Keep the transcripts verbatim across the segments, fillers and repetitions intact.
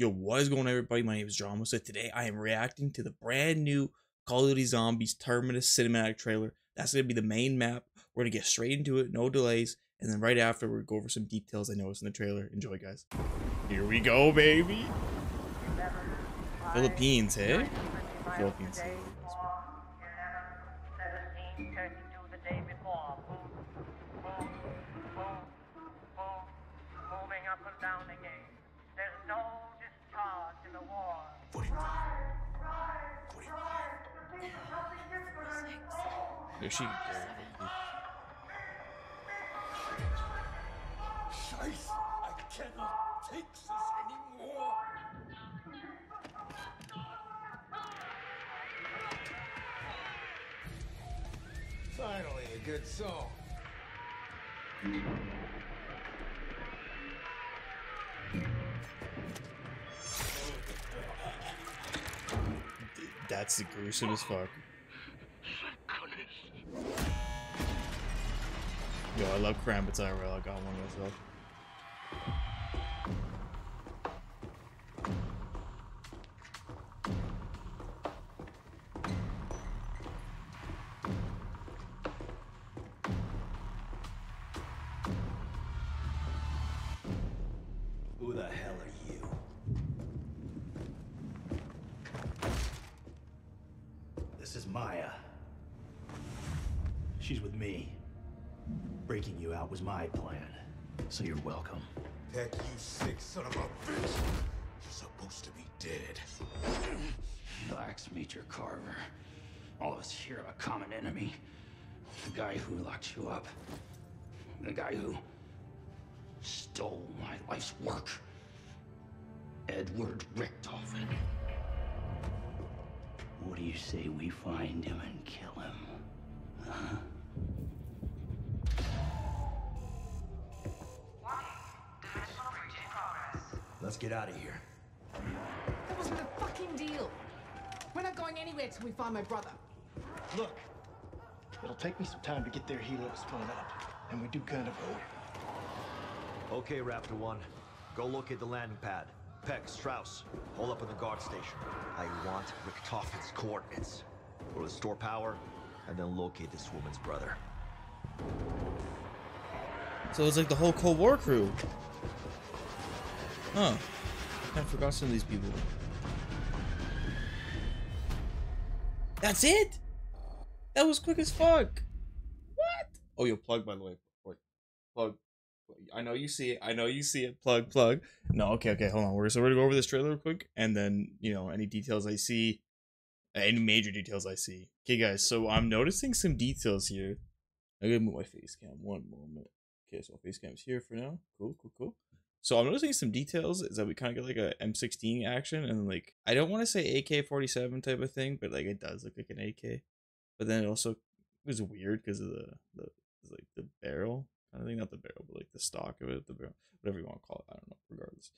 Yo, what is going on, everybody? My name is Drama. So today I am reacting to the brand new Call of Duty Zombies Terminus cinematic trailer. That's going to be the main map. We're going to get straight into it, no delays. And then right after, we're going to go over some details I noticed in the trailer. Enjoy, guys. Here we go, baby. Philippines, hey? Philippines. There she goes. Scheiße, I cannot take this anymore. Finally, a good song. That's the gruesome as fuck. Yo, I love Krambits I R L. I got one myself. Who the hell are you? This is Maya. She's with me. Breaking you out was my plan, so you're welcome. Heck, you sick son of a bitch! You're supposed to be dead. Relax, Major Carver. All of us here have a common enemy. The guy who locked you up. The guy who stole my life's work. Edward Richtofen. What do you say we find him and kill him? Huh? Let's get out of here. That wasn't the fucking deal. We're not going anywhere till we find my brother. Look, it'll take me some time to get their helo spun up, and we do kind of owe it. Okay, Raptor one, go locate the landing pad. Peck, Strauss, hold up in the guard station. I want Richtofen's coordinates. We'll restore power, and then locate this woman's brother. So it's like the whole Cold War crew. Huh. I forgot some of these people. That's it? That was quick as fuck. What? Oh, yo, plug, by the way. Wait, plug. I know you see it. I know you see it. Plug, plug. No, okay, okay, hold on. We're, so we're going to go over this trailer real quick, and then, you know, any details I see, any major details I see. Okay, guys, so I'm noticing some details here. I'm going to move my face cam. One moment. Okay, so face cam's here for now. Cool, cool, cool. So I'm noticing some details is that we kind of get like a M sixteen action, and like I don't want to say A K forty-seven type of thing, but like it does look like an A K. But then it also was weird because of the the like the barrel. I don't think not the barrel, but like the stock of it, the barrel, whatever you want to call it. I don't know. Regardless,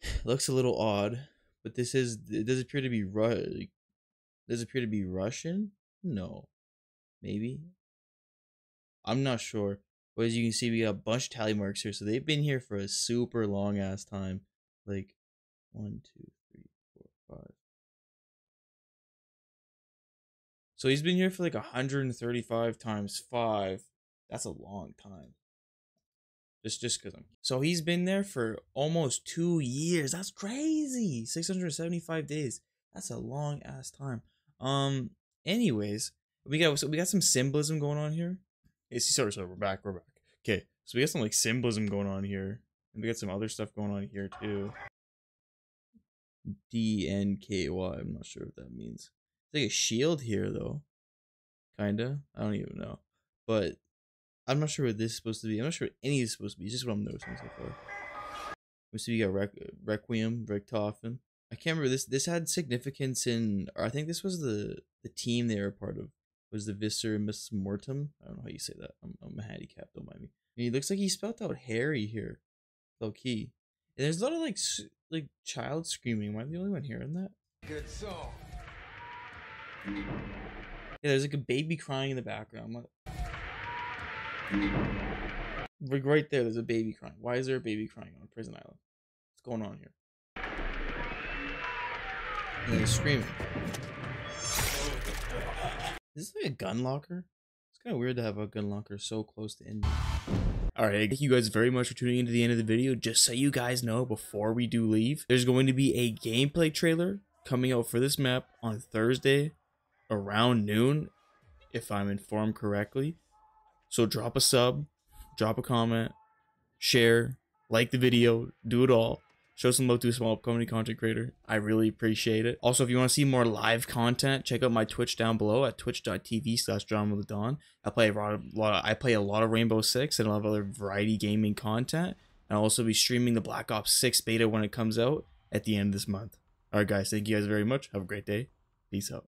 it looks a little odd, but this is it does appear to be Ru- does appear to be Russian? No, maybe. I'm not sure. But as you can see, we got a bunch of tally marks here, so they've been here for a super long ass time. Like one, two, three, four, five. So he's been here for like one hundred thirty-five times five. That's a long time. Just just because I'm so he's been there for almost two years. That's crazy. six hundred seventy-five days. That's a long ass time. Um. Anyways, we got so we got some symbolism going on here. Sorry, sorry, we're back, we're back. Okay, so we got some like symbolism going on here. And we got some other stuff going on here too. D N K Y, I'm not sure what that means. It's like a shield here though. Kinda. I don't even know. But I'm not sure what this is supposed to be. I'm not sure what any of this is supposed to be. It's just what I'm noticing so far. We see we got Re Requiem, Richtofen. I can't remember this. This had significance in, or I think this was the, the team they were part of. Was the viscera miss mortem? I don't know how you say that. I'm, I'm handicapped, don't mind me. And he looks like he spelled out Harry here, low key. And there's a lot of like like child screaming. Am I the only one hearing that? Good song. Yeah, there's like a baby crying in the background. Like right there, there's a baby crying. Why is there a baby crying on Prison Island? What's going on here? and then screaming. Is this like a gun locker? It's kind of weird to have a gun locker so close to ending. Alright, thank you guys very much for tuning in to the end of the video. Just so you guys know, before we do leave, there's going to be a gameplay trailer coming out for this map on Thursday around noon, if I'm informed correctly. So drop a sub, drop a comment, share, like the video, do it all. Show some love to a small upcoming content creator. I really appreciate it. Also, if you want to see more live content, check out my Twitch down below at twitch dot t v slash DramaTheDon. I play a lot of, lot of I play a lot of Rainbow six and a lot of other variety gaming content. And I'll also be streaming the Black Ops six beta when it comes out at the end of this month. Alright guys, thank you guys very much. Have a great day. Peace out.